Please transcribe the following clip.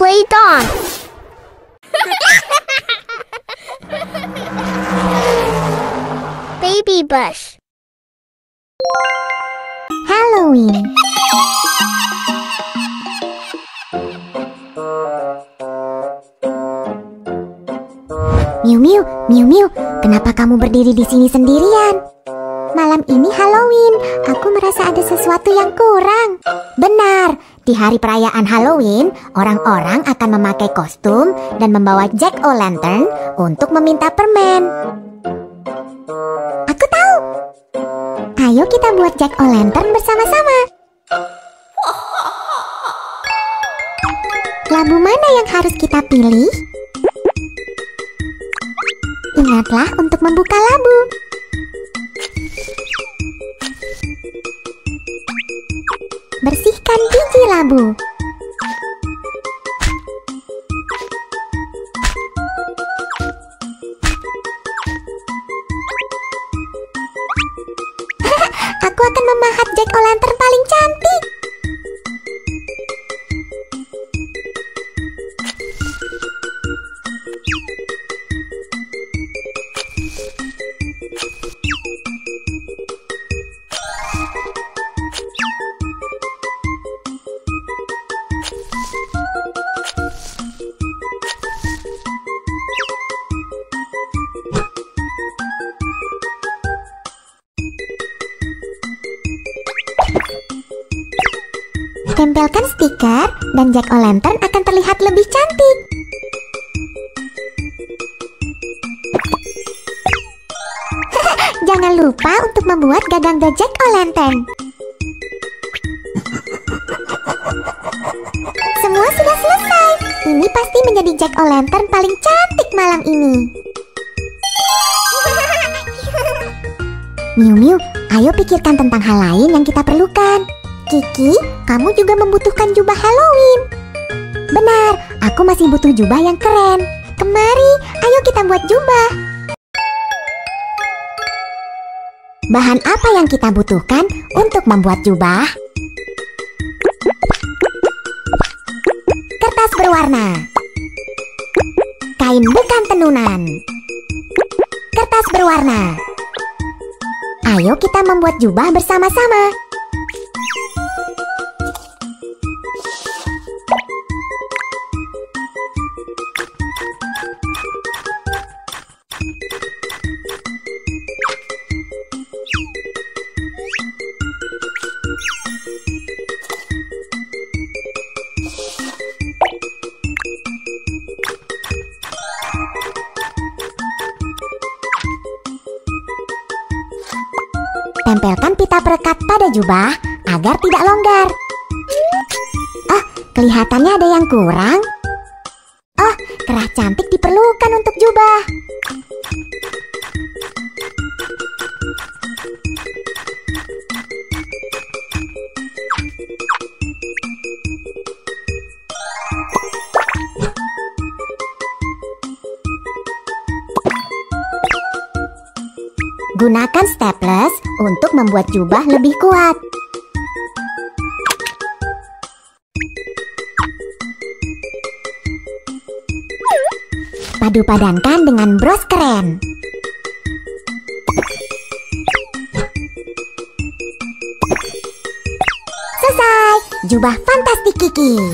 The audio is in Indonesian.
Play Dong. Baby Bus. Halloween. Miu-miu, Miu-miu, kenapa kamu berdiri di sini sendirian? Malam ini Halloween, aku merasa ada sesuatu yang kurang. Benar, di hari perayaan Halloween, orang-orang akan memakai kostum dan membawa Jack O' Lantern untuk meminta permen. Aku tahu. Ayo kita buat Jack O' Lantern bersama-sama. Labu mana yang harus kita pilih? Ingatlah untuk membuka labu. Bersihkan biji labu. Aku akan memahat Jack O' Lantern paling cantik. Tempelkan stiker dan Jack O' Lantern akan terlihat lebih cantik. Jangan lupa untuk membuat gagang The Jack O' Lantern. Semua sudah selesai. Ini pasti menjadi Jack O' Lantern paling cantik malam ini. Miu-miu, ayo pikirkan tentang hal lain yang kita perlukan. Kiki, kamu juga membutuhkan jubah Halloween. Benar, aku masih butuh jubah yang keren. Kemari, ayo kita buat jubah. Bahan apa yang kita butuhkan untuk membuat jubah? Kertas berwarna. Kain bukan tenunan. Kertas berwarna. Ayo kita membuat jubah bersama-sama. Tempelkan pita perekat pada jubah agar tidak longgar. Oh, kelihatannya ada yang kurang. Oh, kerah cantik diperlukan untuk jubah. Gunakan staples untuk membuat jubah lebih kuat. Padu-padankan dengan bros keren. Selesai! Jubah fantastik Kiki!